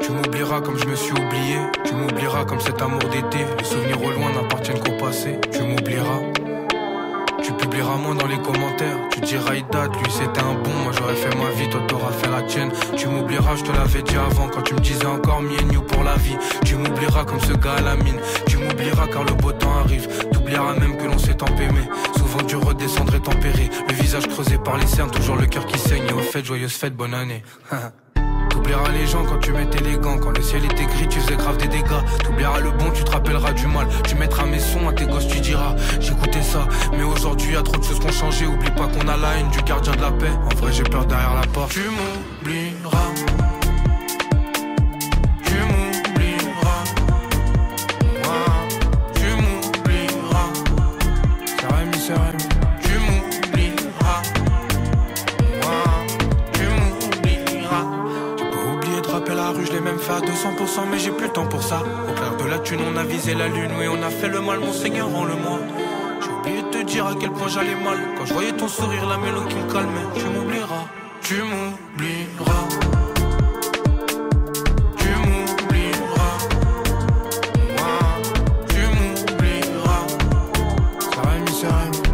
Tu m'oublieras comme je me suis oublié. Tu m'oublieras comme cet amour d'été. Les souvenirs au loin n'appartiennent qu'au passé. Tu m'oublieras. Tu publieras moins dans les commentaires. Tu diras il date, lui c'était un bon. Moi j'aurais fait ma vie, toi t'auras fait la tienne. Tu m'oublieras, je te l'avais dit avant, quand tu me disais encore mienne you pour la vie. Tu m'oublieras comme ce gars à la mine. Tu m'oublieras car le beau temps arrive. T'oublieras même que l'on s'est tant aimé. Souvent tu redescendrais tempéré, le visage creusé par les cernes, toujours le cœur qui saigne. Et au fait, joyeuse fête, bonne année. T'oublieras les gens quand tu mettais les gants. Quand le ciel était gris, tu faisais grave des dégâts. T'oublieras le bon, tu te rappelleras du mal. Tu mettras mes sons à tes gosses, tu diras j'écoutais ça, mais aujourd'hui y'a trop de choses qui ont changé. Oublie pas qu'on a la haine du gardien de la paix. En vrai j'ai peur derrière la porte. Tu m'oublieras. Tu m'oublieras. Ah, tu m'oublieras. C'est vrai, mais c'est vrai. Je l'ai même fait à 200%, mais j'ai plus le temps pour ça. Au clair de la thune, on a visé la lune. Oui, on a fait le mal, mon Seigneur, rends-le-moi. J'ai oublié de te dire à quel point j'allais mal. Quand je voyais ton sourire, la mélodie qui me calmait. Tu m'oublieras, tu m'oublieras. Tu m'oublieras, ah, tu m'oublieras. Ça va, mais ça va.